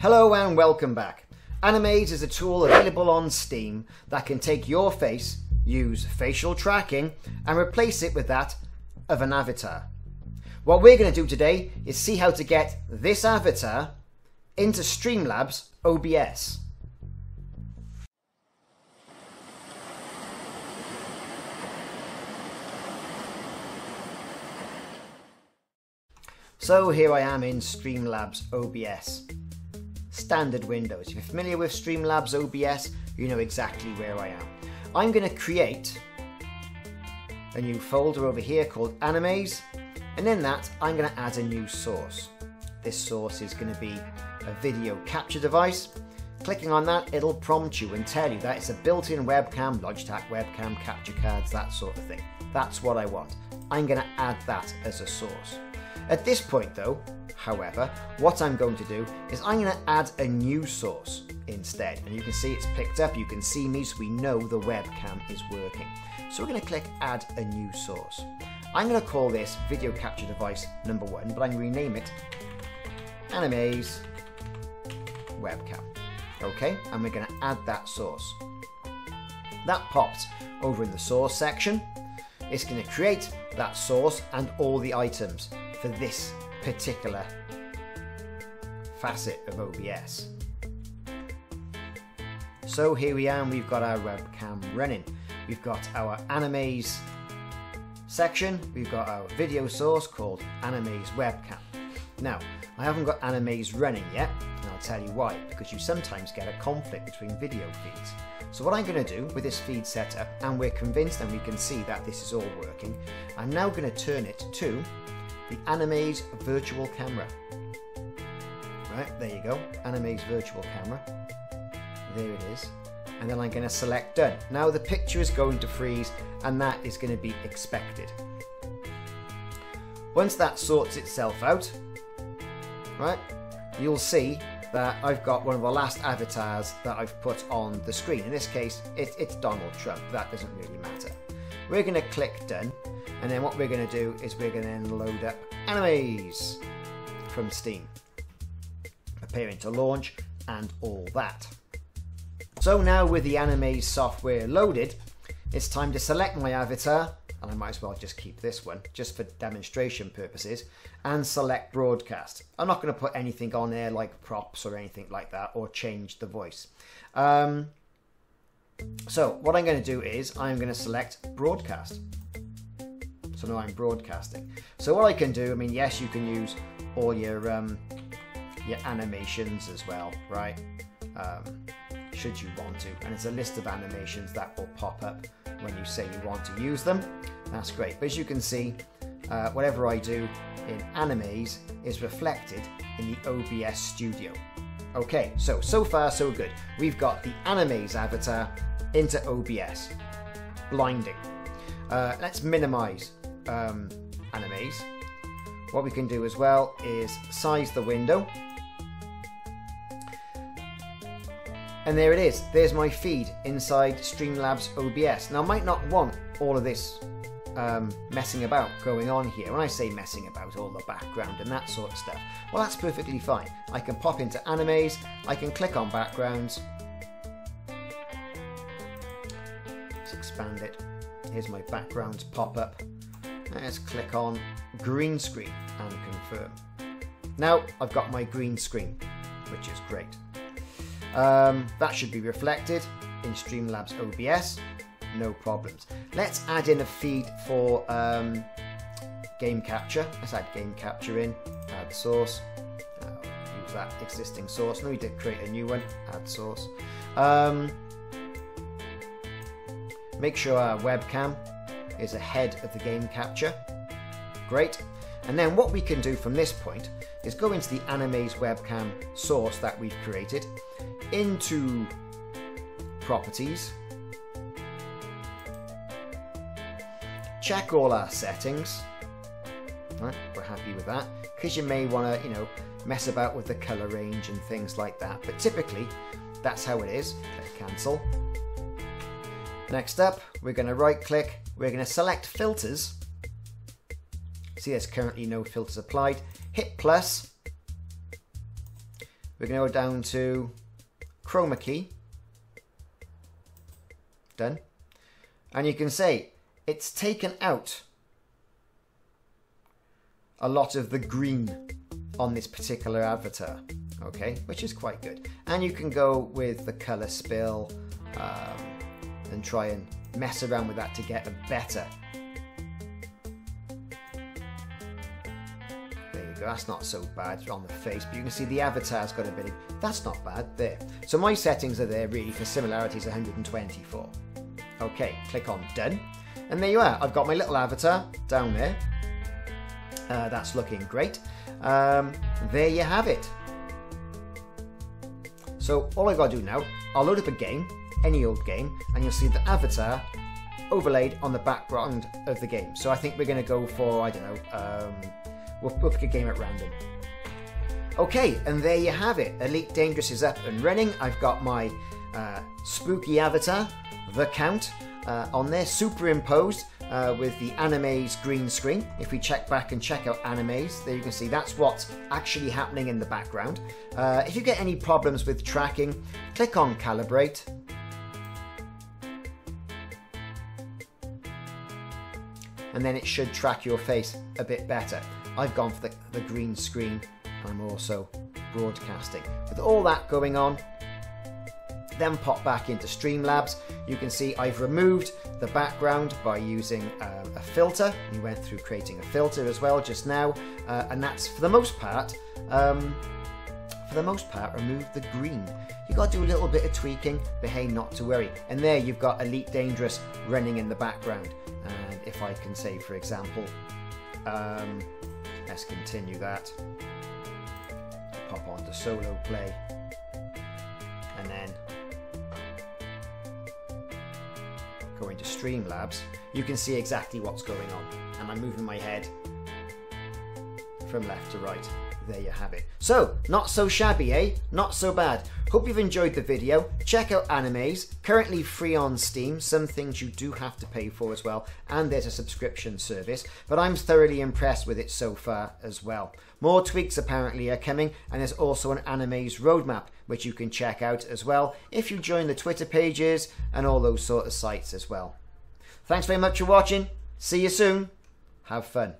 Hello and welcome back. Animaze is a tool available on Steam that can take your face, use facial tracking, and replace it with that of an avatar. What we're going to do today is see how to get this avatar into Streamlabs OBS. So here I am in Streamlabs OBS. Standard Windows. If you're familiar with Streamlabs OBS, you know exactly where I am. I'm going to create a new folder over here called Animaze, and in that I'm going to add a new source. This source is going to be a video capture device. Clicking on that, it'll prompt you and tell you that it's a built-in webcam, Logitech webcam, capture cards, that sort of thing. That's what I want. I'm going to add that as a source. At this point though, however, what I'm going to do is I'm going to add a new source instead. And you can see it's picked up, you can see me, so we know the webcam is working. So we're going to click add a new source. I'm going to call this video capture device number 1, but I'm going to rename it Animaze webcam. Okay, and we're going to add that source. That pops over in the source section. It's going to create that source and all the items for this particular facet of OBS. So here we are, and we've got our webcam running. We've got our Animaze section, we've got our video source called Animaze webcam. Now, I haven't got Animaze running yet, and I'll tell you why, because you sometimes get a conflict between video feeds. So what I'm going to do with this feed setup, and we're convinced and we can see that this is all working, I'm now going to turn it to the Animaze virtual camera. Right, there you go, Animaze virtual camera. There it is. And then I'm going to select done. Now the picture is going to freeze, and that is going to be expected. Once that sorts itself out, right, you'll see that I've got one of the last avatars that I've put on the screen. In this case, it's Donald Trump. That doesn't really matter. We're going to click done. And then what we're going to do is we're going to load up Animaze from Steam, preparing to launch and all that. So now with the Animaze software loaded, it's time to select my avatar, and I might as well just keep this one just for demonstration purposes, and select broadcast. I'm not going to put anything on there like props or anything like that, or change the voice. So what I'm going to do is I'm going to select broadcast. So now I'm broadcasting. So what I can do, I mean, yes, you can use all your animations as well, right? Should you want to. And it's a list of animations that will pop up when you say you want to use them. That's great. But as you can see, whatever I do in Animaze is reflected in the OBS studio. Okay, so far so good. We've got the Animaze avatar into OBS. Blinding. Let's minimize Animaze. What we can do as well is size the window. And there it is. There's my feed inside Streamlabs OBS. Now I might not want all of this messing about going on here. When I say messing about, all the background and that sort of stuff. Well, that's perfectly fine. I can pop into Animaze. I can click on backgrounds. Let's expand it. Here's my backgrounds pop-up. Let's click on green screen and confirm. Now I've got my green screen, which is great. That should be reflected in Streamlabs OBS, no problems. Let's add in a feed for game capture. Let's add game capture in, add source. Use that existing source. No, we did create a new one, add source. Make sure our webcam is ahead of the game capture. Great. And then what we can do from this point is go into the Animaze webcam source that we've created, into properties, check all our settings. Right, we're happy with that, because you may want to, you know, mess about with the color range and things like that. But typically, that's how it is. Click cancel. Next up, we're going to right click, we're going to select filters. See, there's currently no filters applied. Hit plus, We're going to go down to chroma key. Done. And you can say it's taken out a lot of the green on this particular avatar, okay, which is quite good. And you can go with the color spill and try and mess around with that to get a better. There you go, that's not so bad. It's on the face, but you can see the avatar's got a bit of, that's not bad there. So my settings are there really for similarities 124. Okay, click on done. And there you are, I've got my little avatar down there. That's looking great. There you have it. So all I've got to do now, I'll load up a game, any old game, and you'll see the avatar overlaid on the background of the game. So I think we're going to go for, I don't know, we'll pick a game at random. Okay, and there you have it. Elite Dangerous is up and running. I've got my spooky avatar, The Count, on there, superimposed with the Animaze green screen. If we check back and check out Animaze, there you can see that's what's actually happening in the background. If you get any problems with tracking, click on Calibrate. And then it should track your face a bit better. I've gone for the green screen. I'm also broadcasting. With all that going on, then pop back into Streamlabs. You can see I've removed the background by using a filter. We went through creating a filter as well just now, and that's for the most part removed the green. You got to do a little bit of tweaking, but hey, not to worry. And there you've got Elite Dangerous running in the background. And if I can say, for example, let's continue that. Pop on to solo play, and then go into Streamlabs. You can see exactly what's going on, and I'm moving my head from left to right. There you have it. So, not so shabby, eh? Not so bad. Hope you've enjoyed the video. Check out Animaze, currently free on Steam. Some things you do have to pay for as well, and there's a subscription service, but I'm thoroughly impressed with it so far as well. More tweaks apparently are coming, and there's also an Animaze roadmap, which you can check out as well if you join the Twitter pages and all those sort of sites as well. Thanks very much for watching. See you soon. Have fun.